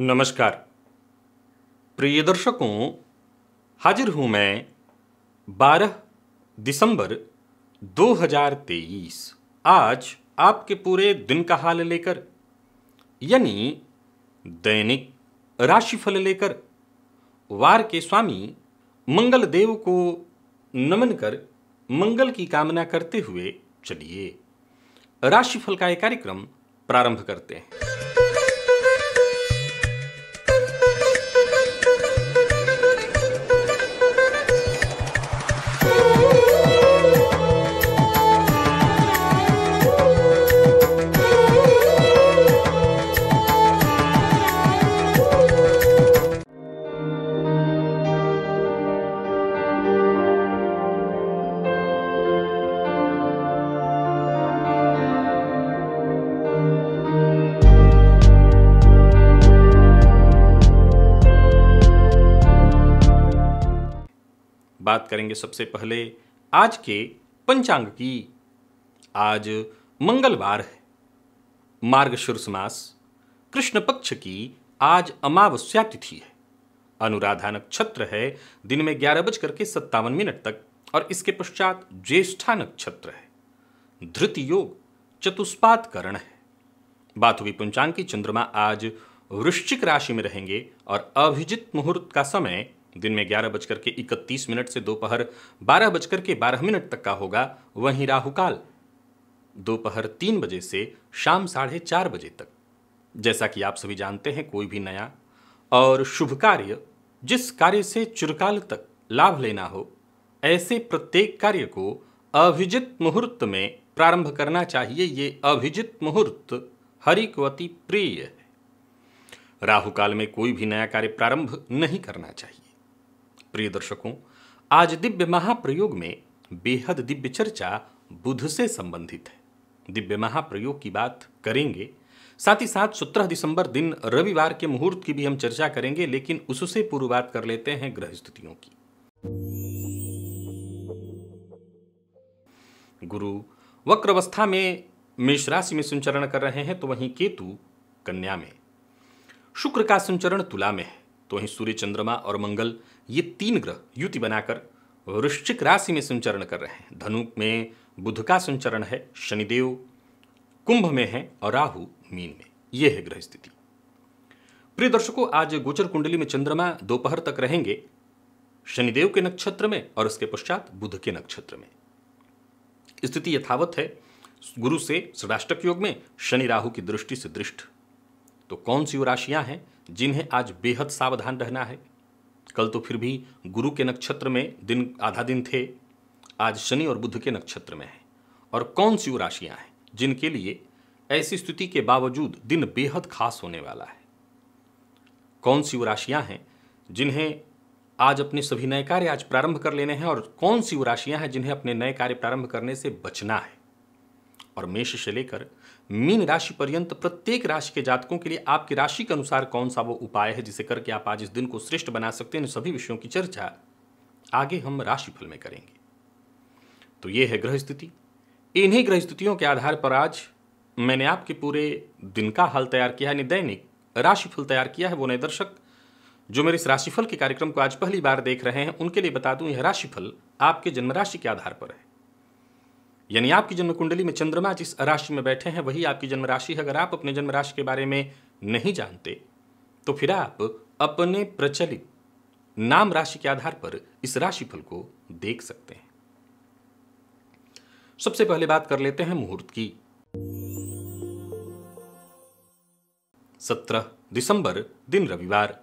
नमस्कार प्रिय दर्शकों, हाजिर हूं मैं 12 दिसंबर 2023 आज आपके पूरे दिन का हाल लेकर, यानी दैनिक राशिफल लेकर। वार के स्वामी मंगल देव को नमन कर मंगल की कामना करते हुए चलिए राशिफल का एक कार्यक्रम प्रारंभ करते हैं। बात करेंगे सबसे पहले आज के पंचांग की। आज मंगलवार है, मार्गशीर्ष मास, कृष्ण पक्ष की आज अमावस्या तिथि है, अनुराधा नक्षत्र है दिन में 11:57 तक, और इसके पश्चात ज्येष्ठा नक्षत्र है, धृत योग चतुष्पाद करण है। बात हुई पंचांग की। चंद्रमा आज वृश्चिक राशि में रहेंगे और अभिजित मुहूर्त का समय दिन में 11:31 से दोपहर 12:12 तक का होगा। वहीं राहुकाल दोपहर 3 बजे से शाम 4:30 बजे तक। जैसा कि आप सभी जानते हैं, कोई भी नया और शुभ कार्य, जिस कार्य से चिरकाल तक लाभ लेना हो, ऐसे प्रत्येक कार्य को अभिजित मुहूर्त में प्रारंभ करना चाहिए। ये अभिजित मुहूर्त हरिकवती प्रिय है। राहुकाल में कोई भी नया कार्य प्रारंभ नहीं करना चाहिए। प्रिय दर्शकों, आज दिव्य महाप्रयोग में बेहद दिव्य चर्चा बुध से संबंधित है। दिव्य महाप्रयोग की बात करेंगे, साथ ही साथ 17 दिसंबर दिन रविवार के मुहूर्त की भी हम चर्चा करेंगे, लेकिन उससे पूर्व बात कर लेते हैं ग्रह स्थितियों की। गुरु वक्र अवस्था में मेष राशि में संचरण कर रहे हैं, तो वहीं केतु कन्या में, शुक्र का संचरण तुला में है, तो वहीं सूर्य, चंद्रमा और मंगल ये 3 ग्रह युति बनाकर वृश्चिक राशि में संचरण कर रहे हैं। धनु में बुध का संचरण है, शनिदेव कुंभ में है और राहु मीन में। यह है ग्रह स्थिति। प्रिय दर्शकों, आज गोचर कुंडली में चंद्रमा दोपहर तक रहेंगे शनिदेव के नक्षत्र में और उसके पश्चात बुध के नक्षत्र में। स्थिति यथावत है, गुरु से षडाष्टक योग में, शनि राहु की दृष्टि से दृष्ट। तो कौन सी वो राशियां हैं जिन्हें आज बेहद सावधान रहना है? कल तो फिर भी गुरु के नक्षत्र में दिन आधा दिन थे, आज शनि और बुध के नक्षत्र में हैं। और कौन सी वो राशियां हैं जिनके लिए ऐसी स्थिति के बावजूद दिन बेहद खास होने वाला है? कौन सी वो राशियां हैं जिन्हें आज अपने सभी नए कार्य आज प्रारंभ कर लेने हैं, और कौन सी वो राशियां हैं जिन्हें अपने नए कार्य प्रारंभ करने से बचना है? और मेष से लेकर मीन राशि पर्यंत प्रत्येक राशि के जातकों के लिए आपकी राशि के अनुसार कौन सा वो उपाय है जिसे करके आप आज इस दिन को श्रेष्ठ बना सकते हैं, सभी विषयों की चर्चा आगे हम राशिफल में करेंगे। तो ये है ग्रह स्थिति। इन्हीं ग्रह स्थितियों के आधार पर आज मैंने आपके पूरे दिन का हाल तैयार किया है, यानी दैनिक राशिफल तैयार किया है। वो नए दर्शक जो मेरे इस राशिफल के कार्यक्रम को आज पहली बार देख रहे हैं, उनके लिए बता दूं, यह राशिफल आपके जन्म राशि के आधार पर है। यानी आपकी जन्म कुंडली में चंद्रमा जिस राशि में बैठे हैं वही आपकी जन्म राशि है। अगर आप अपने जन्म राशि के बारे में नहीं जानते तो फिर आप अपने प्रचलित नाम राशि के आधार पर इस राशिफल को देख सकते हैं। सबसे पहले बात कर लेते हैं मुहूर्त की। 17 दिसंबर दिन रविवार,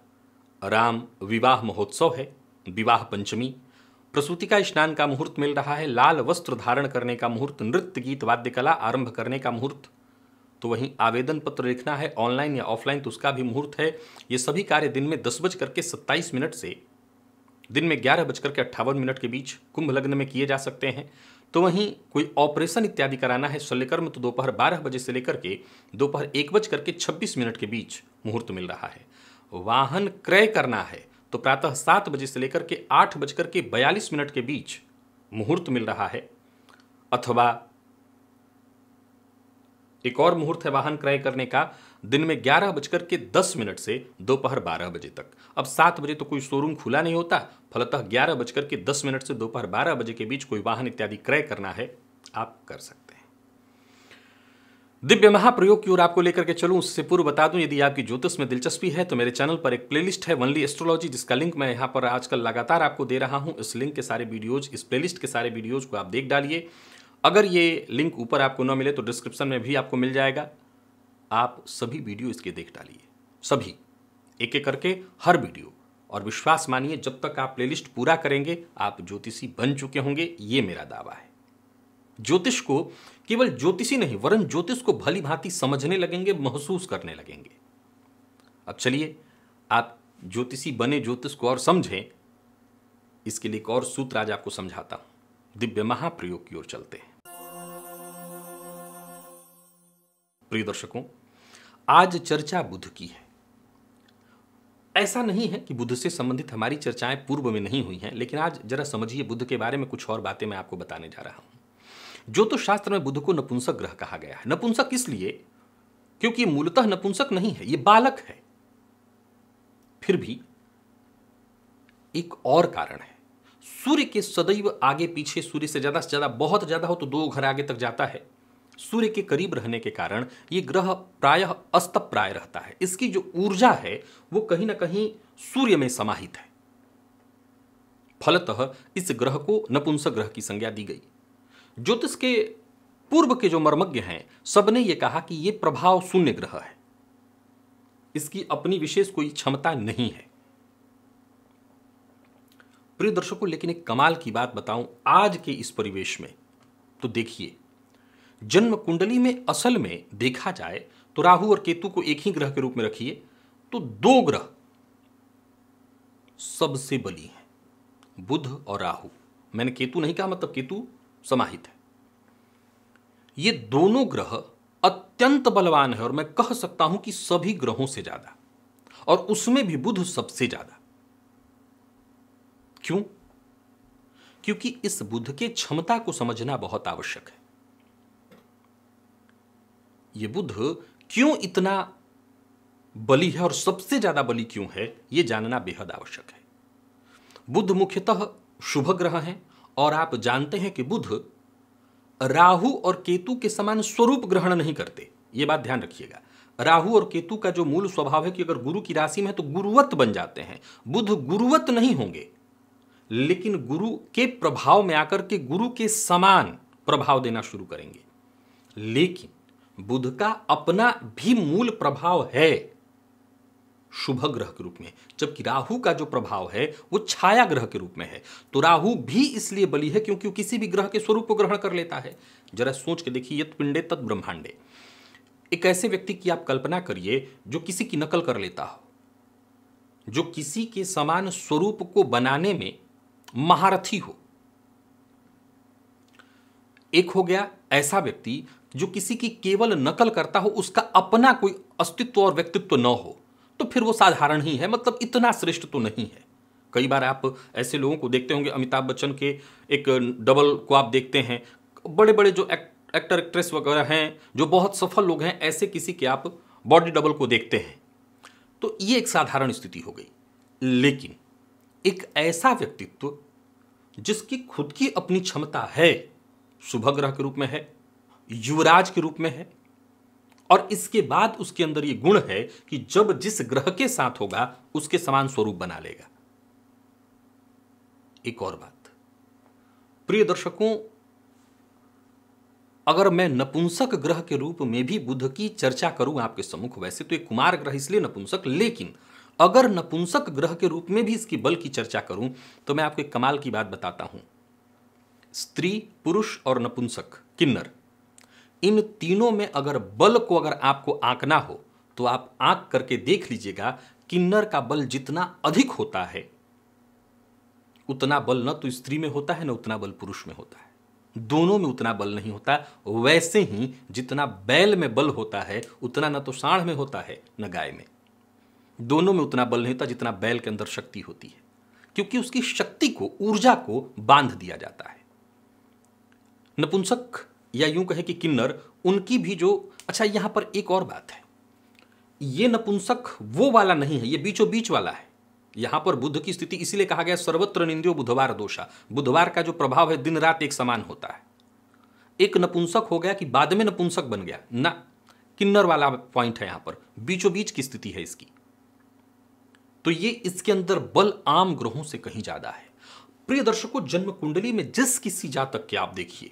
राम विवाह महोत्सव है, विवाह पंचमी, प्रसूति का स्नान का मुहूर्त मिल रहा है, लाल वस्त्र धारण करने का मुहूर्त, नृत्य गीत वाद्य कला आरंभ करने का मुहूर्त, तो वहीं आवेदन पत्र लिखना है ऑनलाइन या ऑफलाइन, तो उसका भी मुहूर्त है। ये सभी कार्य दिन में 10:27 से दिन में 11:58 के बीच कुंभ लग्न में किए जा सकते हैं। तो वहीं कोई ऑपरेशन इत्यादि कराना है, शल्यकर्म, तो दोपहर 12 बजे से लेकर के दोपहर 1:26 के बीच मुहूर्त मिल रहा है। वाहन क्रय करना है तो प्रातः 7 बजे से लेकर के 8:42 के बीच मुहूर्त मिल रहा है। अथवा एक और मुहूर्त है वाहन क्रय करने का, दिन में 11:10 से दोपहर 12 बजे तक। अब 7 बजे तो कोई शोरूम खुला नहीं होता, फलतः 11:10 से दोपहर 12 बजे के बीच कोई वाहन इत्यादि क्रय करना है आप कर सकते हैं। दिव्य महाप्रयोग की ओर आपको लेकर के चलूं उससे पूर्व बता दूं, यदि आपकी ज्योतिष में दिलचस्पी है तो मेरे चैनल पर एक प्लेलिस्ट है वनली एस्ट्रोलॉजी, जिसका लिंक मैं यहां पर आजकल लगातार आपको दे रहा हूं। इस लिंक के सारे वीडियोज, इस प्लेलिस्ट के सारे वीडियोज को आप देख डालिए। अगर ये लिंक ऊपर आपको न मिले तो डिस्क्रिप्शन में भी आपको मिल जाएगा। आप सभी वीडियो इसके देख डालिए, सभी एक एक करके हर वीडियो, और विश्वास मानिए जब तक आप प्लेलिस्ट पूरा करेंगे आप ज्योतिषी बन चुके होंगे, ये मेरा दावा है। ज्योतिष को केवल ज्योतिषी नहीं वरन ज्योतिष को भली भांति समझने लगेंगे, महसूस करने लगेंगे। अब चलिए आप ज्योतिषी बने, ज्योतिष को और समझें, इसके लिए एक और सूत्र आज आपको समझाता हूं। दिव्य महाप्रयोग की ओर चलते हैं। प्रिय दर्शकों, आज चर्चा बुध की है। ऐसा नहीं है कि बुध से संबंधित हमारी चर्चाएं पूर्व में नहीं हुई हैं, लेकिन आज जरा समझिए बुध के बारे में कुछ और बातें मैं आपको बताने जा रहा हूं। ज्योतिष शास्त्र में बुध को नपुंसक ग्रह कहा गया है। नपुंसक इसलिए क्योंकि मूलतः नपुंसक नहीं है, ये बालक है। फिर भी एक और कारण है, सूर्य के सदैव आगे पीछे, सूर्य से ज्यादा बहुत ज्यादा हो तो 2 घर आगे तक जाता है। सूर्य के करीब रहने के कारण ये ग्रह प्रायः अस्तप्राय रहता है। इसकी जो ऊर्जा है वो कहीं ना कहीं सूर्य में समाहित है, फलतः इस ग्रह को नपुंसक ग्रह की संज्ञा दी गई। ज्योतिष के पूर्व के जो मर्मज्ञ हैं सबने ये कहा कि ये प्रभाव शून्य ग्रह है, इसकी अपनी विशेष कोई क्षमता नहीं है। प्रिय दर्शकों, लेकिन एक कमाल की बात बताऊं आज के इस परिवेश में तो देखिए, जन्म कुंडली में असल में देखा जाए तो राहु और केतु को एक ही ग्रह के रूप में रखिए तो 2 ग्रह सबसे बली हैं, बुध और राहु। मैंने केतु नहीं कहा, मतलब केतु समाहित है। ये दोनों ग्रह अत्यंत बलवान है और मैं कह सकता हूं कि सभी ग्रहों से ज्यादा, और उसमें भी बुध सबसे ज्यादा। क्यों? क्योंकि इस बुध के क्षमता को समझना बहुत आवश्यक है। ये बुध क्यों इतना बली है और सबसे ज्यादा बली क्यों है, यह जानना बेहद आवश्यक है। बुध मुख्यतः शुभ ग्रह हैं और आप जानते हैं कि बुध राहु और केतु के समान स्वरूप ग्रहण नहीं करते। यह बात ध्यान रखिएगा, राहु और केतु का जो मूल स्वभाव है कि अगर गुरु की राशि में है तो गुरुवत बन जाते हैं। बुध गुरुवत नहीं होंगे, लेकिन गुरु के प्रभाव में आकर के गुरु के समान प्रभाव देना शुरू करेंगे। लेकिन बुध का अपना भी मूल प्रभाव है शुभ ग्रह के रूप में, जबकि राहु का जो प्रभाव है वो छाया ग्रह के रूप में है। तो राहु भी इसलिए बली है क्योंकि वो किसी भी ग्रह के स्वरूप को ग्रहण कर लेता है। जरा सोच के देखिए, यत् पिंडे तत् ब्रह्मांडे। एक ऐसे व्यक्ति की आप कल्पना करिए जो किसी की नकल कर लेता हो, जो किसी के समान स्वरूप को बनाने में महारथी हो। एक हो गया ऐसा व्यक्ति जो किसी की केवल नकल करता हो, उसका अपना कोई अस्तित्व और व्यक्तित्व न हो, तो फिर वो साधारण ही है, मतलब इतना श्रेष्ठ तो नहीं है। कई बार आप ऐसे लोगों को देखते होंगे, अमिताभ बच्चन के एक डबल को आप देखते हैं, बड़े बड़े जो एक्टर एक्ट्रेस वगैरह हैं, जो बहुत सफल लोग हैं, ऐसे किसी के आप बॉडी डबल को देखते हैं। तो ये एक साधारण स्थिति हो गई। लेकिन एक ऐसा व्यक्तित्व जिसकी खुद की अपनी क्षमता है, शुभ ग्रह के रूप में है, युवराज के रूप में है, और इसके बाद उसके अंदर यह गुण है कि जब जिस ग्रह के साथ होगा उसके समान स्वरूप बना लेगा। एक और बात प्रिय दर्शकों, अगर मैं नपुंसक ग्रह के रूप में भी बुध की चर्चा करूं आपके सम्मुख, वैसे तो एक कुमार ग्रह इसलिए नपुंसक, लेकिन अगर नपुंसक ग्रह के रूप में भी इसकी बल की चर्चा करूं तो मैं आपको एक कमाल की बात बताता हूं। स्त्री, पुरुष और नपुंसक, किन्नर, इन तीनों में अगर बल को अगर आपको आंकना हो तो आप आंक करके देख लीजिएगा, किन्नर का बल जितना अधिक होता है उतना बल न तो स्त्री में होता है, न उतना बल पुरुष में होता है। दोनों में उतना बल नहीं होता। वैसे ही जितना बैल में बल होता है उतना न तो सांड में होता है न गाय में। दोनों में उतना बल नहीं होता जितना बैल के अंदर शक्ति होती है, क्योंकि उसकी शक्ति को, ऊर्जा को बांध दिया जाता है। नपुंसक या यूं कहे कि किन्नर, उनकी भी जो, अच्छा यहां पर एक और बात है, ये नपुंसक वो वाला नहीं है, ये बीचों बीच वाला है। यहां पर बुध की स्थिति, इसीलिए कहा गया सर्वत्र निंद्यो बुधवार दोषा, बुधवार का जो प्रभाव है दिन रात एक समान होता है। एक नपुंसक हो गया कि बाद में नपुंसक बन गया ना, किन्नर वाला पॉइंट है यहां पर, बीचों बीच की स्थिति है इसकी। तो ये इसके अंदर बल आम ग्रहों से कहीं ज्यादा है। प्रिय दर्शकों, जन्म कुंडली में जिस किसी जातक के आप देखिए,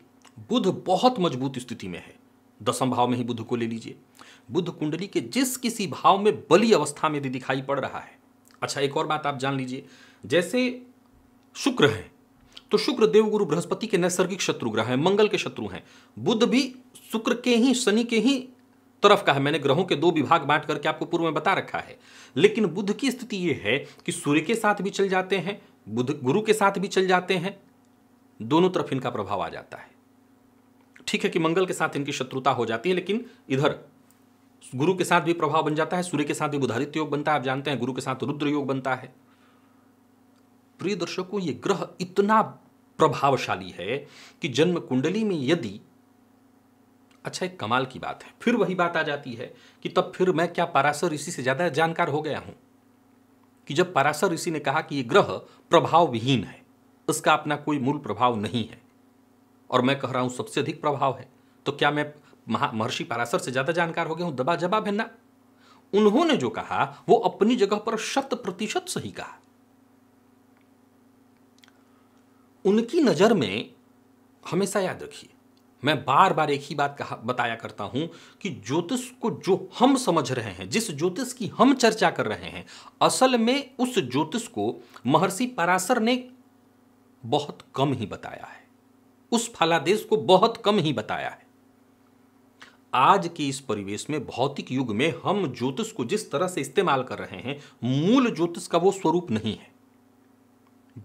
बुध बहुत मजबूत स्थिति में है। दसम भाव में ही बुध को ले लीजिए, बुध कुंडली के जिस किसी भाव में बली अवस्था में भी दिखाई पड़ रहा है। अच्छा, एक और बात आप जान लीजिए, जैसे शुक्र है तो शुक्र देवगुरु बृहस्पति के नैसर्गिक शत्रु ग्रह हैं, मंगल के शत्रु हैं। बुध भी शुक्र के ही, शनि के ही तरफ का है। मैंने ग्रहों के दो विभाग बांट करके आपको पूर्व में बता रखा है। लेकिन बुध की स्थिति यह है कि सूर्य के साथ भी चल जाते हैं, बुध गुरु के साथ भी चल जाते हैं, दोनों तरफ इनका प्रभाव आ जाता है। ठीक है कि मंगल के साथ इनकी शत्रुता हो जाती है, लेकिन इधर गुरु के साथ भी प्रभाव बन जाता है, सूर्य के साथ भी बुधादित्य योग बनता है, आप जानते हैं गुरु के साथ रुद्र योग बनता है। प्रिय दर्शकों, ये ग्रह इतना प्रभावशाली है कि जन्म कुंडली में यदि, अच्छा एक कमाल की बात है, फिर वही बात आ जाती है कि तब फिर मैं क्या पाराशर ऋषि से ज्यादा जानकार हो गया हूं कि जब पाराशर ऋषि ने कहा कि यह ग्रह प्रभावविहीन है, इसका अपना कोई मूल प्रभाव नहीं है, और मैं कह रहा हूं सबसे अधिक प्रभाव है, तो क्या मैं महर्षि पाराशर से ज्यादा जानकार हो गया हूं? दबा जवाब है ना। उन्होंने जो कहा वो अपनी जगह पर 100% सही कहा। उनकी नजर में हमेशा याद रखिए, मैं बार बार एक ही बात बताया करता हूं कि ज्योतिष को जो हम समझ रहे हैं, जिस ज्योतिष की हम चर्चा कर रहे हैं, असल में उस ज्योतिष को महर्षि पाराशर ने बहुत कम ही बताया है, उस फलादेश को बहुत कम ही बताया है। आज के इस परिवेश में, भौतिक युग में, हम ज्योतिष को जिस तरह से इस्तेमाल कर रहे हैं, मूल ज्योतिष का वो स्वरूप नहीं है।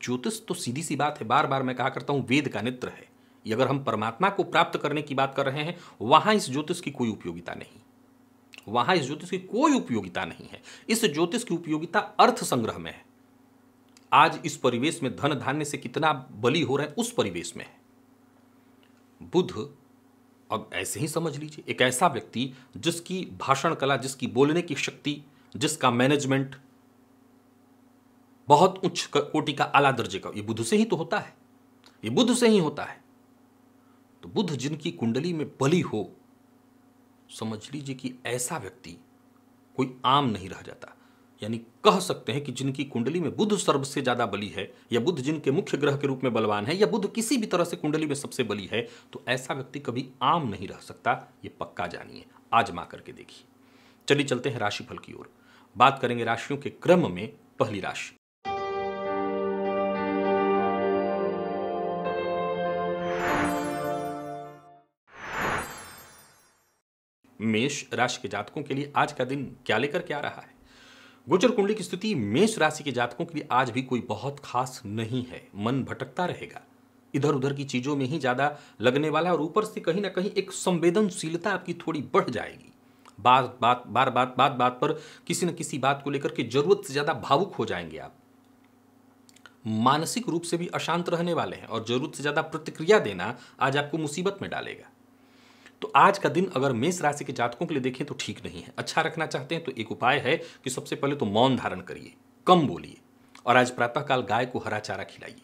ज्योतिष तो सीधी सी बात है, बार बार मैं कहा करता हूं, वेद का नेत्र है। अगर हम परमात्मा को प्राप्त करने की बात कर रहे हैं, वहां इस ज्योतिष की कोई उपयोगिता नहीं, वहां इस ज्योतिष की कोई उपयोगिता नहीं है। इस ज्योतिष की उपयोगिता अर्थ संग्रह में है। आज इस परिवेश में धन धान्य से कितना बली हो रहा है, उस परिवेश में है। बुध अब ऐसे ही समझ लीजिए, एक ऐसा व्यक्ति जिसकी भाषण कला, जिसकी बोलने की शक्ति, जिसका मैनेजमेंट बहुत उच्च कोटि का, आला दर्जे का, ये बुध से ही तो होता है, ये बुध से ही होता है। तो बुध जिनकी कुंडली में बली हो, समझ लीजिए कि ऐसा व्यक्ति कोई आम नहीं रह जाता। यानी कह सकते हैं कि जिनकी कुंडली में बुध सर्वसे ज्यादा बली है, या बुध जिनके मुख्य ग्रह के रूप में बलवान है, या बुध किसी भी तरह से कुंडली में सबसे बली है, तो ऐसा व्यक्ति कभी आम नहीं रह सकता। ये पक्का जानिए, आजमा करके देखिए। चलिए चलते हैं राशिफल की ओर, बात करेंगे राशियों के क्रम में। पहली राशि मेष राशि के जातकों के लिए आज का दिन क्या लेकर के आ रहा है? गोचर कुंडली की स्थिति मेष राशि के जातकों के लिए आज भी कोई बहुत खास नहीं है। मन भटकता रहेगा, इधर उधर की चीजों में ही ज्यादा लगने वाला, और ऊपर से कहीं ना कहीं एक संवेदनशीलता आपकी थोड़ी बढ़ जाएगी। बात पर किसी न किसी बात को लेकर के जरूरत से ज्यादा भावुक हो जाएंगे आप। मानसिक रूप से भी अशांत रहने वाले हैं, और जरूरत से ज्यादा प्रतिक्रिया देना आज आपको मुसीबत में डालेगा। तो आज का दिन अगर मेष राशि के जातकों के लिए देखें तो ठीक नहीं है। अच्छा रखना चाहते हैं तो एक उपाय है कि सबसे पहले तो मौन धारण करिए, कम बोलिए, और आज प्रातःकाल गाय को हरा चारा खिलाइए।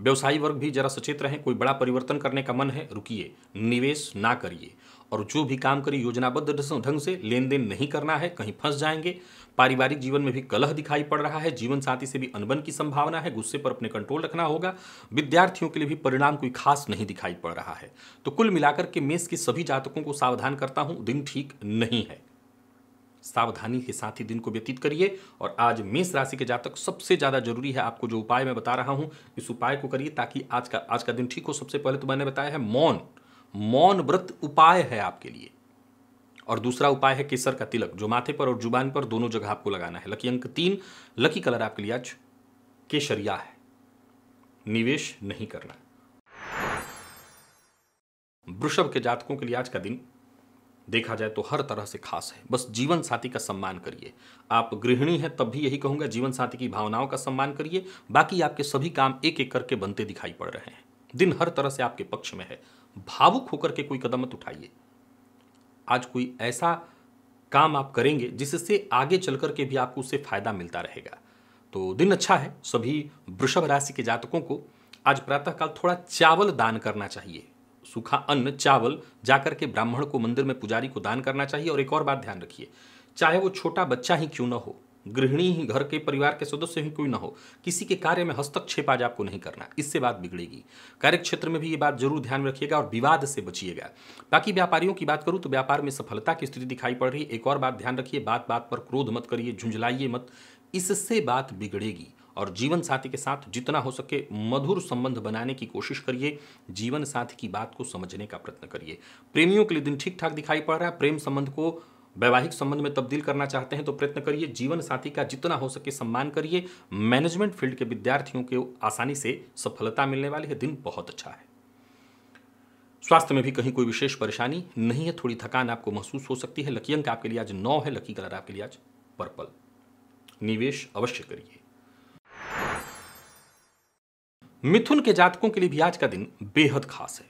व्यवसायी वर्ग भी जरा सचेत रहें, कोई बड़ा परिवर्तन करने का मन है, रुकिए, निवेश ना करिए, और जो भी काम करिए योजनाबद्ध ढंग से, लेन देन नहीं करना है, कहीं फंस जाएंगे। पारिवारिक जीवन में भी कलह दिखाई पड़ रहा है, जीवन साथी से भी अनबन की संभावना है, गुस्से पर अपने कंट्रोल रखना होगा। विद्यार्थियों के लिए भी परिणाम कोई खास नहीं दिखाई पड़ रहा है। तो कुल मिलाकर के मेष के सभी जातकों को सावधान करता हूं, दिन ठीक नहीं है। सावधानी के साथ ही दिन को व्यतीत करिए। और आज मेष राशि के जातक, सबसे ज्यादा जरूरी है आपको जो उपाय मैं बता रहा हूं, इस उपाय को करिए ताकि आज का दिन ठीक हो। सबसे पहले तो मैंने बताया है मौन व्रत उपाय है आपके लिए, और दूसरा उपाय है केसर का तिलक, जो माथे पर और जुबान पर दोनों जगह आपको लगाना है। लकी अंक 3, लकी कलर आपके लिए आज केसरिया है। निवेश नहीं करना। वृषभ के जातकों के लिए आज का दिन देखा जाए तो हर तरह से खास है। बस जीवन साथी का सम्मान करिए। आप गृहिणी हैं तब भी यही कहूंगा, जीवन साथी की भावनाओं का सम्मान करिए। बाकी आपके सभी काम एक एक करके बनते दिखाई पड़ रहे हैं। दिन हर तरह से आपके पक्ष में है। भावुक होकर के कोई कदम मत उठाइए। आज कोई ऐसा काम आप करेंगे जिससे आगे चल कर के भी आपको उससे फायदा मिलता रहेगा। तो दिन अच्छा है सभी वृषभ राशि के जातकों को। आज प्रातःकाल थोड़ा चावल दान करना चाहिए, सूखा अन्न चावल जाकर के ब्राह्मण को, मंदिर में पुजारी को दान करना चाहिए। और एक और बात ध्यान रखिए, चाहे वो छोटा बच्चा ही क्यों ना हो, गृहिणी ही, घर के परिवार के सदस्य ही क्यों ना हो, किसी के कार्य में हस्तक्षेप आज आपको नहीं करना, इससे बात बिगड़ेगी। कार्य क्षेत्र में भी ये बात जरूर ध्यान रखिएगा और विवाद से बचिएगा। बाकी व्यापारियों की बात करूँ तो व्यापार में सफलता की स्थिति दिखाई पड़ रही है। एक और बात ध्यान रखिए, बात बात पर क्रोध मत करिए, झुंझलाइए मत, इससे बात बिगड़ेगी। और जीवन साथी के साथ जितना हो सके मधुर संबंध बनाने की कोशिश करिए, जीवन साथी की बात को समझने का प्रयत्न करिए। प्रेमियों के लिए दिन ठीक ठाक दिखाई पड़ रहा है। प्रेम संबंध को वैवाहिक संबंध में तब्दील करना चाहते हैं तो प्रयत्न करिए। जीवन साथी का जितना हो सके सम्मान करिए। मैनेजमेंट फील्ड के विद्यार्थियों को आसानी से सफलता मिलने वाली है। दिन बहुत अच्छा है। स्वास्थ्य में भी कहीं कोई विशेष परेशानी नहीं है, थोड़ी थकान आपको महसूस हो सकती है। लकी अंक आपके लिए आज 9 है, लकी कलर आपके लिए आज पर्पल। निवेश अवश्य करिए। मिथुन के जातकों के लिए भी आज का दिन बेहद खास है।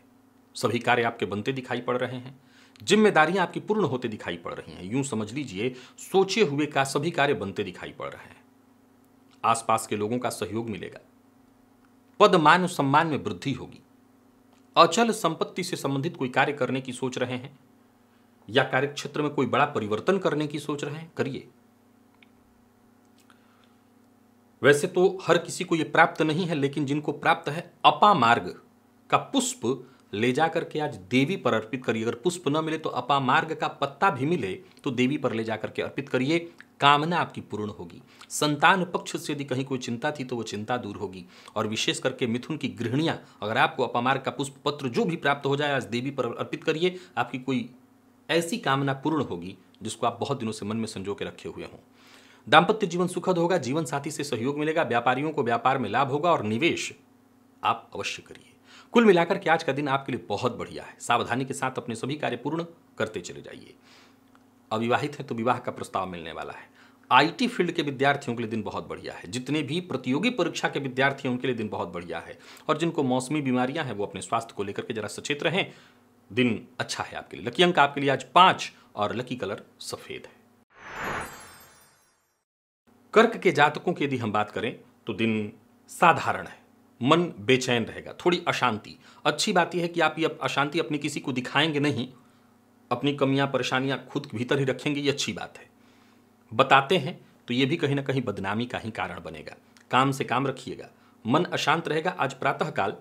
सभी कार्य आपके बनते दिखाई पड़ रहे हैं, जिम्मेदारियां आपकी पूर्ण होते दिखाई पड़ रही हैं। यूं समझ लीजिए सोचे हुए का सभी कार्य बनते दिखाई पड़ रहे हैं। आसपास के लोगों का सहयोग मिलेगा। पद मान सम्मान में वृद्धि होगी। अचल संपत्ति से संबंधित कोई कार्य करने की सोच रहे हैं या कार्यक्षेत्र में कोई बड़ा परिवर्तन करने की सोच रहे हैं, करिए। वैसे तो हर किसी को यह प्राप्त नहीं है, लेकिन जिनको प्राप्त है अपामार्ग का पुष्प ले जाकर के आज देवी पर अर्पित करिए। अगर पुष्प न मिले तो अपामार्ग का पत्ता भी मिले तो देवी पर ले जाकर के अर्पित करिए, कामना आपकी पूर्ण होगी। संतान पक्ष से यदि कहीं कोई चिंता थी तो वो चिंता दूर होगी। और विशेष करके मिथुन की गृहिणियां, अगर आपको अपामार्ग का पुष्प पत्र जो भी प्राप्त हो जाए आज देवी पर अर्पित करिए। आपकी कोई ऐसी कामना पूर्ण होगी जिसको आप बहुत दिनों से मन में संजो के रखे हुए हों। दाम्पत्य जीवन सुखद होगा, जीवन साथी से सहयोग मिलेगा, व्यापारियों को व्यापार में लाभ होगा। और निवेश आप अवश्य करिए। कुल मिलाकर के आज का दिन आपके लिए बहुत बढ़िया है। सावधानी के साथ अपने सभी कार्य पूर्ण करते चले जाइए। अविवाहित है तो विवाह का प्रस्ताव मिलने वाला है। आईटी फील्ड के विद्यार्थियों के लिए दिन बहुत बढ़िया है। जितने भी प्रतियोगी परीक्षा के विद्यार्थी हैं उनके लिए दिन बहुत बढ़िया है। और जिनको मौसमी बीमारियां हैं वो अपने स्वास्थ्य को लेकर के जरा सचेत रहें। दिन अच्छा है आपके लिए। लकी अंक आपके लिए आज 5 और लकी कलर सफेद है। कर्क के जातकों की यदि हम बात करें तो दिन साधारण है, मन बेचैन रहेगा, थोड़ी अशांति। अच्छी बात यह है कि आप ये अशांति अपनी किसी को दिखाएंगे नहीं, अपनी कमियां परेशानियां खुद भीतर ही रखेंगे, ये अच्छी बात है। बताते हैं तो ये भी कहीं ना कहीं बदनामी का ही कारण बनेगा। काम से काम रखिएगा, मन अशांत रहेगा। आज प्रातःकाल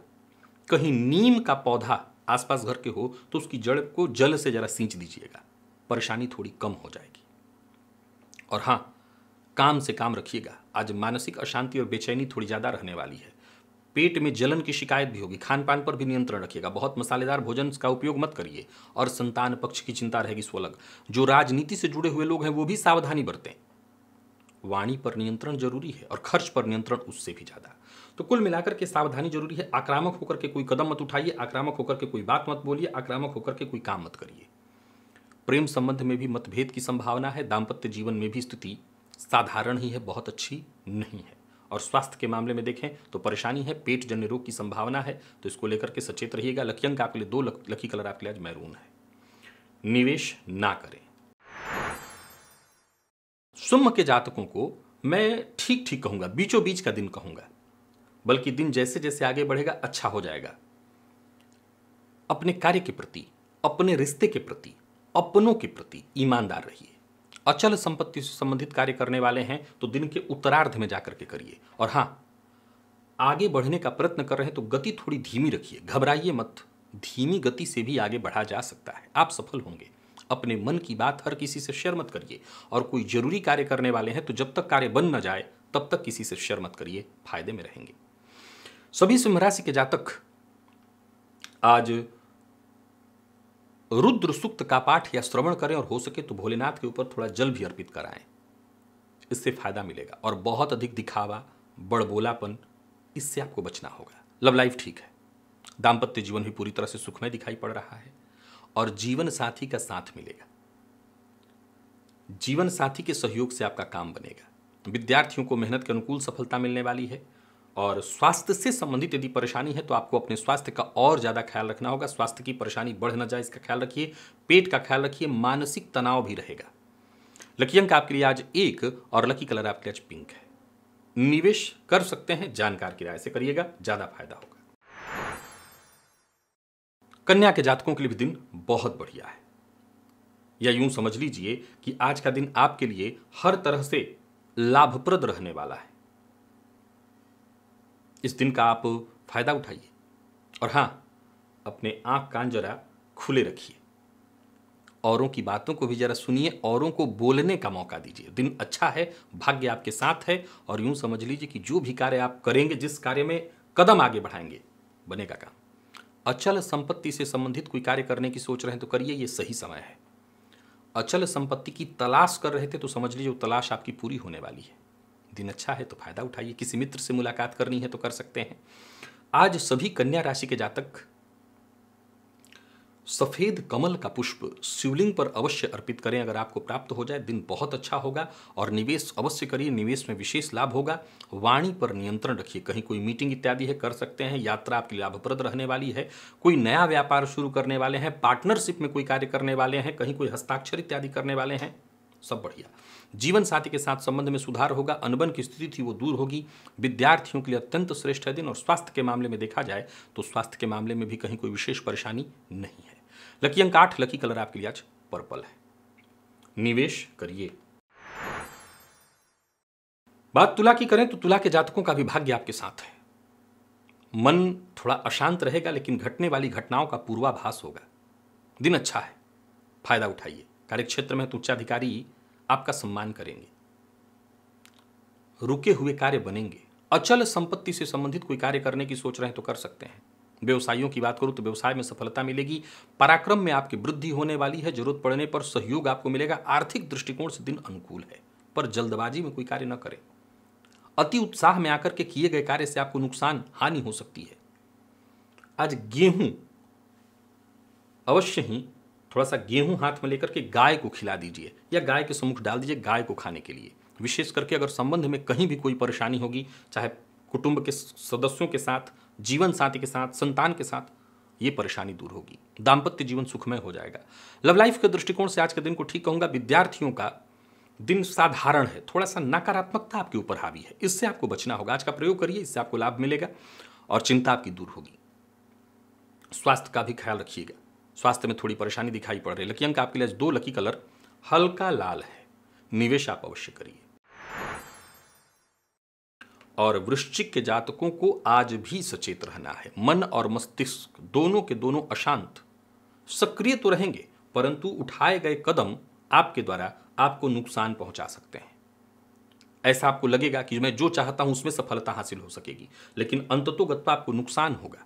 कहीं नीम का पौधा आसपास घर के हो तो उसकी जड़ को जल से जरा सींच दीजिएगा, परेशानी थोड़ी कम हो जाएगी। और हाँ, काम से काम रखिएगा। आज मानसिक अशांति और बेचैनी थोड़ी ज़्यादा रहने वाली है। पेट में जलन की शिकायत भी होगी। खान पान पर भी नियंत्रण रखिएगा, बहुत मसालेदार भोजन का उपयोग मत करिए। और संतान पक्ष की चिंता रहेगी, सो अलग। जो राजनीति से जुड़े हुए लोग हैं वो भी सावधानी बरतें। वाणी पर नियंत्रण जरूरी है और खर्च पर नियंत्रण उससे भी ज़्यादा। तो कुल मिलाकर के सावधानी जरूरी है। आक्रामक होकर के कोई कदम मत उठाइए, आक्रामक होकर के कोई बात मत बोलिए, आक्रामक होकर के कोई काम मत करिए। प्रेम संबंध में भी मतभेद की संभावना है। दाम्पत्य जीवन में भी स्थिति साधारण ही है, बहुत अच्छी नहीं है। और स्वास्थ्य के मामले में देखें तो परेशानी है, पेट जन्य रोग की संभावना है, तो इसको लेकर के सचेत रहिएगा। लकी अंक आपके लिए 2, लकी कलर आपके लिए आज मैरून है। निवेश ना करें। सुम्ह के जातकों को मैं ठीक ठीक कहूंगा, बीचों बीच का दिन कहूंगा, बल्कि दिन जैसे जैसे आगे बढ़ेगा अच्छा हो जाएगा। अपने कार्य के प्रति, अपने रिश्ते के प्रति, अपनों के प्रति ईमानदार रहिए। अचल संपत्ति से संबंधित कार्य करने वाले हैं तो दिन के उत्तरार्ध में जाकर के करिए। और हाँ, आगे बढ़ने का प्रयत्न कर रहे हैं तो गति थोड़ी धीमी रखिए, घबराइए मत। धीमी गति से भी आगे बढ़ा जा सकता है, आप सफल होंगे। अपने मन की बात हर किसी से शेयर मत करिए। और कोई जरूरी कार्य करने वाले हैं तो जब तक कार्य बन ना जाए तब तक किसी से शेयर मत करिए, फायदे में रहेंगे। सभी सिंह राशि के जातक आज रुद्र सूक्त का पाठ या श्रवण करें और हो सके तो भोलेनाथ के ऊपर थोड़ा जल भी अर्पित कराएं, इससे फायदा मिलेगा। और बहुत अधिक दिखावा, बड़बोलापन, इससे आपको बचना होगा। लव लाइफ ठीक है, दाम्पत्य जीवन भी पूरी तरह से सुखमय दिखाई पड़ रहा है। और जीवन साथी का साथ मिलेगा, जीवन साथी के सहयोग से आपका काम बनेगा। विद्यार्थियों को मेहनत के अनुकूल सफलता मिलने वाली है। और स्वास्थ्य से संबंधित यदि परेशानी है तो आपको अपने स्वास्थ्य का और ज़्यादा ख्याल रखना होगा। स्वास्थ्य की परेशानी बढ़ न जाए इसका ख्याल रखिए, पेट का ख्याल रखिए। मानसिक तनाव भी रहेगा, लकी अंक आपके लिए आज 1 और लकी कलर आपके लिए आज पिंक है। निवेश कर सकते हैं, जानकार की राय से करिएगा, ज्यादा फायदा होगा। कन्या के जातकों के लिए भी दिन बहुत बढ़िया है, या यूं समझ लीजिए कि आज का दिन आपके लिए हर तरह से लाभप्रद रहने वाला है। इस दिन का आप फायदा उठाइए और हां, अपने आंख कान जरा खुले रखिए, औरों की बातों को भी जरा सुनिए, औरों को बोलने का मौका दीजिए। दिन अच्छा है, भाग्य आपके साथ है और यूं समझ लीजिए कि जो भी कार्य आप करेंगे, जिस कार्य में कदम आगे बढ़ाएंगे, बनेगा काम। अचल संपत्ति से संबंधित कोई कार्य करने की सोच रहे हैं तो करिए, ये सही समय है। अचल संपत्ति की तलाश कर रहे थे तो समझ लीजिए वो तलाश आपकी पूरी होने वाली है। दिन अच्छा है तो फायदा उठाइए, किसी मित्र से मुलाकात करनी है तो कर सकते हैं। आज सभी कन्या राशि के जातक सफेद कमल का पुष्प शिवलिंग पर अवश्य अर्पित करें, अगर आपको प्राप्त हो जाए दिन बहुत अच्छा होगा। और निवेश अवश्य करिए, निवेश में विशेष लाभ होगा। वाणी पर नियंत्रण रखिए, कहीं कोई मीटिंग इत्यादि है कर सकते हैं। यात्रा आपके लिए लाभप्रद रहने वाली है, कोई नया व्यापार शुरू करने वाले हैं, पार्टनरशिप में कोई कार्य करने वाले हैं, कहीं कोई हस्ताक्षर इत्यादि करने वाले हैं, सब बढ़िया। जीवन साथी के साथ संबंध में सुधार होगा, अनबन की स्थिति थी वो दूर होगी। विद्यार्थियों के लिए अत्यंत श्रेष्ठ है दिन। और स्वास्थ्य के मामले में देखा जाए तो स्वास्थ्य के मामले में भी कहीं कोई विशेष परेशानी नहीं है। लकी अंक 8, लकी कलर आपके लिए आज पर्पल है। निवेश करिए। बात तुला की करें तो तुला के जातकों का भी भाग्य आपके साथ है। मन थोड़ा अशांत रहेगा, लेकिन घटने वाली घटनाओं का पूर्वाभास होगा। दिन अच्छा है, फायदा उठाइए। कार्यक्षेत्र में तो उच्चाधिकारी आपका सम्मान करेंगे, रुके हुए कार्य बनेंगे। अचल संपत्ति से संबंधित कोई कार्य करने की सोच रहे हैं तो कर सकते हैं। व्यवसायियों की बात करूं तो व्यवसाय में सफलता मिलेगी, पराक्रम में आपकी वृद्धि होने वाली है, जरूरत पड़ने पर सहयोग आपको मिलेगा। आर्थिक दृष्टिकोण से दिन अनुकूल है, पर जल्दबाजी में कोई कार्य न करें। अति उत्साह में आकर के किए गए कार्य से आपको नुकसान हानि हो सकती है। आज गेहूं अवश्य ही थोड़ा सा गेहूं हाथ में लेकर के गाय को खिला दीजिए या गाय के सम्मुख डाल दीजिए गाय को खाने के लिए। विशेष करके अगर संबंध में कहीं भी कोई परेशानी होगी, चाहे कुटुंब के सदस्यों के साथ, जीवन साथी के साथ, संतान के साथ, ये परेशानी दूर होगी। दाम्पत्य जीवन सुखमय हो जाएगा। लव लाइफ के दृष्टिकोण से आज के दिन को ठीक कहूँगा। विद्यार्थियों का दिन साधारण है, थोड़ा सा नकारात्मकता आपके ऊपर हावी है, इससे आपको बचना होगा। आज का प्रयोग करिए, इससे आपको लाभ मिलेगा और चिंता आपकी दूर होगी। स्वास्थ्य का भी ख्याल रखिएगा, स्वास्थ्य में थोड़ी परेशानी दिखाई पड़ रही है। लकी अंक आपके लिए 2, लकी कलर हल्का लाल है। निवेश आप अवश्य करिए। और वृश्चिक के जातकों को आज भी सचेत रहना है। मन और मस्तिष्क दोनों के दोनों अशांत, सक्रिय तो रहेंगे परंतु उठाए गए कदम आपके द्वारा आपको नुकसान पहुंचा सकते हैं। ऐसा आपको लगेगा कि मैं जो चाहता हूं उसमें सफलता हासिल हो सकेगी, लेकिन अंततोगत्वा आपको नुकसान होगा,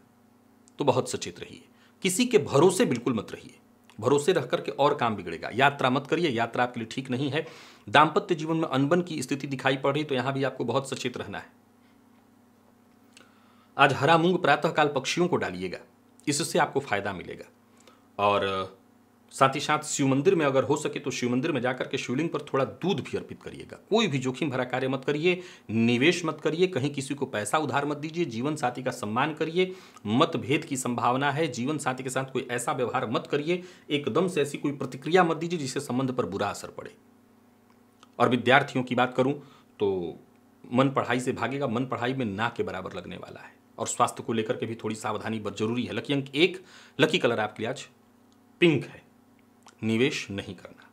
तो बहुत सचेत रहिए। किसी के भरोसे बिल्कुल मत रहिए, भरोसे रह करके और काम बिगड़ेगा। यात्रा मत करिए, यात्रा आपके लिए ठीक नहीं है। दाम्पत्य जीवन में अनबन की स्थिति दिखाई पड़ रही, तो यहां भी आपको बहुत सचेत रहना है। आज हरा मूंग प्रातःकाल पक्षियों को डालिएगा, इससे आपको फायदा मिलेगा। और साथ ही साथ शिव मंदिर में अगर हो सके तो शिव मंदिर में जाकर के शिवलिंग पर थोड़ा दूध भी अर्पित करिएगा। कोई भी जोखिम भरा कार्य मत करिए, निवेश मत करिए, कहीं किसी को पैसा उधार मत दीजिए। जीवन साथी का सम्मान करिए, मतभेद की संभावना है। जीवन साथी के साथ कोई ऐसा व्यवहार मत करिए, एकदम से ऐसी कोई प्रतिक्रिया मत दीजिए जिससे संबंध पर बुरा असर पड़े। और विद्यार्थियों की बात करूँ तो मन पढ़ाई से भागेगा, मन पढ़ाई में ना के बराबर लगने वाला है। और स्वास्थ्य को लेकर के भी थोड़ी सावधानी जरूरी है। लकी अंक 1, लकी कलर आपके लिए आज पिंक है। निवेश नहीं करना।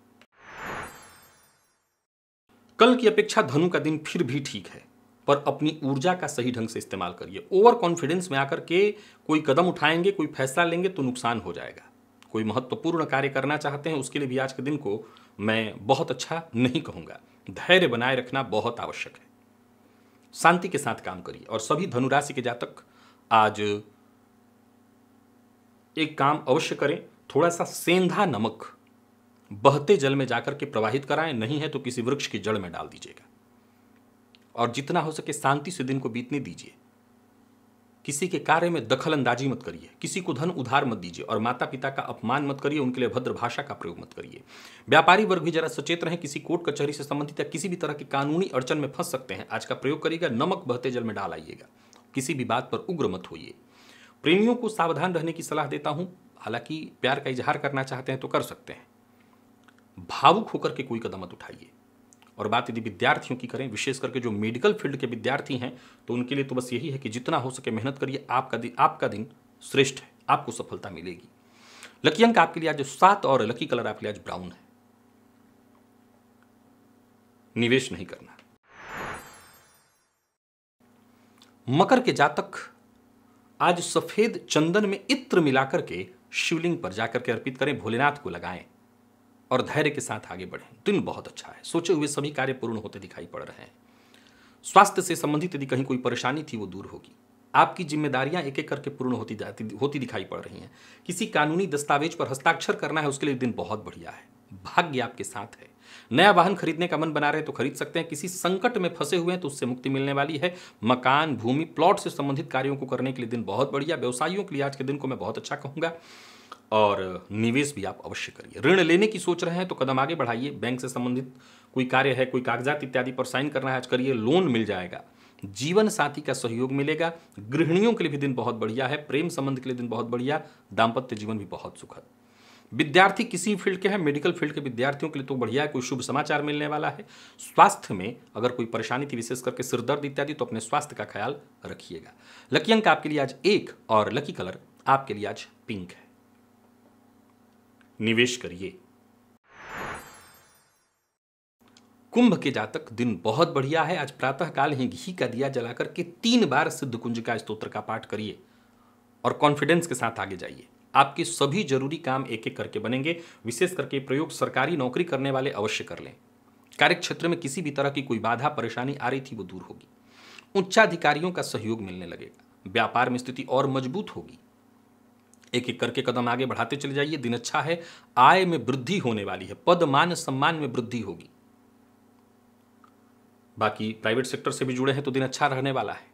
कल की अपेक्षा धनु का दिन फिर भी ठीक है, पर अपनी ऊर्जा का सही ढंग से इस्तेमाल करिए। ओवर कॉन्फिडेंस में आकर के कोई कदम उठाएंगे, कोई फैसला लेंगे तो नुकसान हो जाएगा। कोई महत्वपूर्ण कार्य करना चाहते हैं, उसके लिए भी आज के दिन को मैं बहुत अच्छा नहीं कहूँगा। धैर्य बनाए रखना बहुत आवश्यक है। शांति के साथ काम करिए। और सभी धनु राशि के जातक आज एक काम अवश्य करें, थोड़ा सा सेंधा नमक बहते जल में जाकर के प्रवाहित कराएं, नहीं है तो किसी वृक्ष की जड़ में डाल दीजिएगा। और जितना हो सके शांति से दिन को बीतने दीजिए। किसी के कार्य में दखलंदाजी मत करिए, किसी को धन उधार मत दीजिए और माता पिता का अपमान मत करिए, उनके लिए भद्र भाषा का प्रयोग मत करिए। व्यापारी वर्ग भी जरा सचेत रहें, किसी कोर्ट कचहरी से संबंधित या किसी भी तरह की कानूनी अड़चन में फंस सकते हैं। आज का प्रयोग करिएगा, नमक बहते जल में डाल आइएगा। किसी भी बात पर उग्र मत होइए। प्रेमियों को सावधान रहने की सलाह देता हूँ, हालांकि प्यार का इजहार करना चाहते हैं तो कर सकते हैं। भावुक होकर के कोई कदम मत उठाइए। और बात यदि विद्यार्थियों की करें, विशेष करके जो मेडिकल फील्ड के विद्यार्थी हैं, तो उनके लिए तो बस यही है कि जितना हो सके मेहनत करिए। आपका दिन श्रेष्ठ है, आपको सफलता मिलेगी। लकी अंक आपके लिए आज 7 और लकी कलर आपके लिए आज ब्राउन है। निवेश नहीं करना। मकर के जातक आज सफेद चंदन में इत्र मिलाकर के शिवलिंग पर जाकर के अर्पित करें, भोलेनाथ को लगाएं और धैर्य के साथ आगे बढ़ें। दिन बहुत अच्छा है, सोचे हुए सभी कार्य पूर्ण होते दिखाई पड़ रहे हैं। स्वास्थ्य से संबंधित यदि कहीं कोई परेशानी थी वो दूर होगी। आपकी जिम्मेदारियां एक एक करके पूर्ण होती दिखाई पड़ रही हैं। किसी कानूनी दस्तावेज पर हस्ताक्षर करना है, उसके लिए दिन बहुत बढ़िया है। भाग्य आपके साथ है। नया वाहन खरीदने का मन बना रहे तो खरीद सकते हैं। किसी संकट में फंसे हुए हैं तो उससे मुक्ति मिलने वाली है। मकान, भूमि, प्लॉट से संबंधित कार्यों को करने के लिए दिन बहुत बढ़िया। व्यवसायियों के लिए आज के दिन को मैं बहुत अच्छा कहूँगा। और निवेश भी आप अवश्य करिए। ऋण लेने की सोच रहे हैं तो कदम आगे बढ़ाइए। बैंक से संबंधित कोई कार्य है, कोई कागजात इत्यादि पर साइन करना है आज करिए, लोन मिल जाएगा। जीवन साथी का सहयोग मिलेगा। गृहिणियों के लिए भी दिन बहुत बढ़िया है। प्रेम संबंध के लिए दिन बहुत बढ़िया। दाम्पत्य जीवन भी बहुत सुखद। विद्यार्थी किसी फील्ड के हैं, मेडिकल फील्ड के विद्यार्थियों के लिए तो बढ़िया है, कोई शुभ समाचार मिलने वाला है। स्वास्थ्य में अगर कोई परेशानी थी, विशेष करके सिरदर्द इत्यादि, तो अपने स्वास्थ्य का ख्याल रखिएगा। लकी अंक आपके लिए आज 1 और लकी कलर आपके लिए आज पिंक है। निवेश करिए। कुंभ के जातक दिन बहुत बढ़िया है। आज प्रातःकाल ही घी का दिया जलाकर के 3 बार सिद्ध कुंज का स्तोत्र का पाठ करिए और कॉन्फिडेंस के साथ आगे जाइए। आपके सभी जरूरी काम एक एक करके बनेंगे। विशेष करके प्रयोग सरकारी नौकरी करने वाले अवश्य कर लें। कार्यक्षेत्र में किसी भी तरह की कोई बाधा परेशानी आ रही थी वो दूर होगी। उच्चाधिकारियों का सहयोग मिलने लगेगा। व्यापार में स्थिति और मजबूत होगी। एक एक करके कदम आगे बढ़ाते चले जाइए। दिन अच्छा है। आय में वृद्धि होने वाली है। पद, मान, सम्मान में वृद्धि होगी। बाकी प्राइवेट सेक्टर से भी जुड़े हैं तो दिन अच्छा रहने वाला है।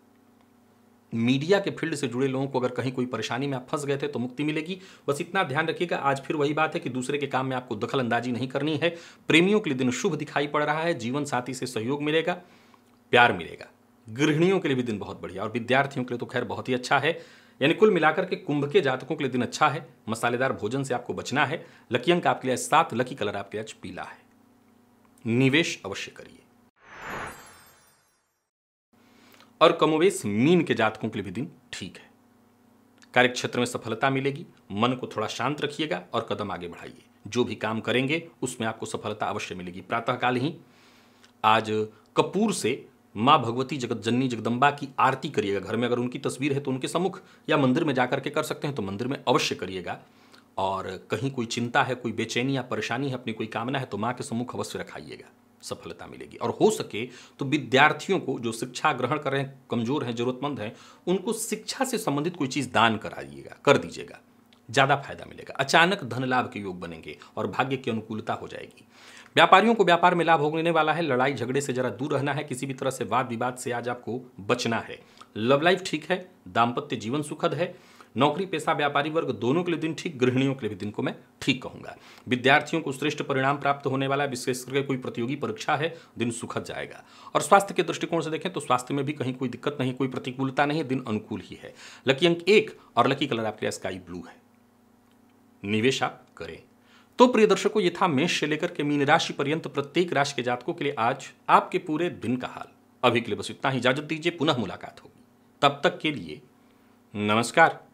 मीडिया के फील्ड से जुड़े लोगों को अगर कहीं कोई परेशानी में आप फंस गए थे तो मुक्ति मिलेगी। बस इतना ध्यान रखिएगा। आज फिर वही बात है कि दूसरे के काम में आपको दखल अंदाजी नहीं करनी है। प्रेमियों के लिए दिन शुभ दिखाई पड़ रहा है। जीवन साथी से सहयोग मिलेगा, प्यार मिलेगा। गृहिणियों के लिए भी दिन बहुत बढ़िया और विद्यार्थियों के लिए तो खैर बहुत ही अच्छा है। यानी कुल मिलाकर के कुंभ के जातकों के लिए दिन अच्छा है। मसालेदार भोजन से आपको बचना है। लकी अंक आपके लिए 7, लकी कलर आपके लिए पीला है। निवेश अवश्य करिए। और कमोवेश मीन के जातकों के लिए भी दिन ठीक है। कार्यक्षेत्र में सफलता मिलेगी। मन को थोड़ा शांत रखिएगा और कदम आगे बढ़ाइए। जो भी काम करेंगे उसमें आपको सफलता अवश्य मिलेगी। प्रातःकाल ही आज कपूर से माँ भगवती जगतजननी जगदम्बा की आरती करिएगा। घर में अगर उनकी तस्वीर है तो उनके सम्मुख या मंदिर में जाकर के कर सकते हैं तो मंदिर में अवश्य करिएगा। और कहीं कोई चिंता है, कोई बेचैनी या परेशानी है, अपनी कोई कामना है तो माँ के सम्मुख अवश्य रखाइएगा, सफलता मिलेगी। और हो सके तो विद्यार्थियों को जो शिक्षा ग्रहण कर रहे हैं, कमजोर हैं, जरूरतमंद हैं, उनको शिक्षा से संबंधित कोई चीज़ दान कराइएगा, कर दीजिएगा, ज़्यादा फायदा मिलेगा। अचानक धन लाभ के योग बनेंगे और भाग्य की अनुकूलता हो जाएगी। व्यापारियों को व्यापार में लाभ होने वाला है। लड़ाई झगड़े से जरा दूर रहना है। किसी भी तरह से वाद विवाद से आज आपको बचना है। लव लाइफ ठीक है। दाम्पत्य जीवन सुखद है। नौकरी पेशा व्यापारी वर्ग दोनों के लिए दिन ठीक। गृहिणियों के लिए भी दिन को मैं ठीक कहूँगा। विद्यार्थियों को श्रेष्ठ परिणाम प्राप्त होने वाला है। विशेष करके कोई प्रतियोगी परीक्षा है, दिन सुखद जाएगा। और स्वास्थ्य के दृष्टिकोण से देखें तो स्वास्थ्य में भी कहीं कोई दिक्कत नहीं, कोई प्रतिकूलता नहीं है, दिन अनुकूल ही है। लकी अंक 1 और लकी कलर आपके लिए स्काई ब्लू है। निवेश आप करें। तो प्रिय दर्शकों, ये था मेष से लेकर के मीन राशि पर्यंत प्रत्येक राशि के जातकों के लिए आज आपके पूरे दिन का हाल। अभी के लिए बस इतना ही। इजाजत दीजिए, पुनः मुलाकात होगी। तब तक के लिए नमस्कार।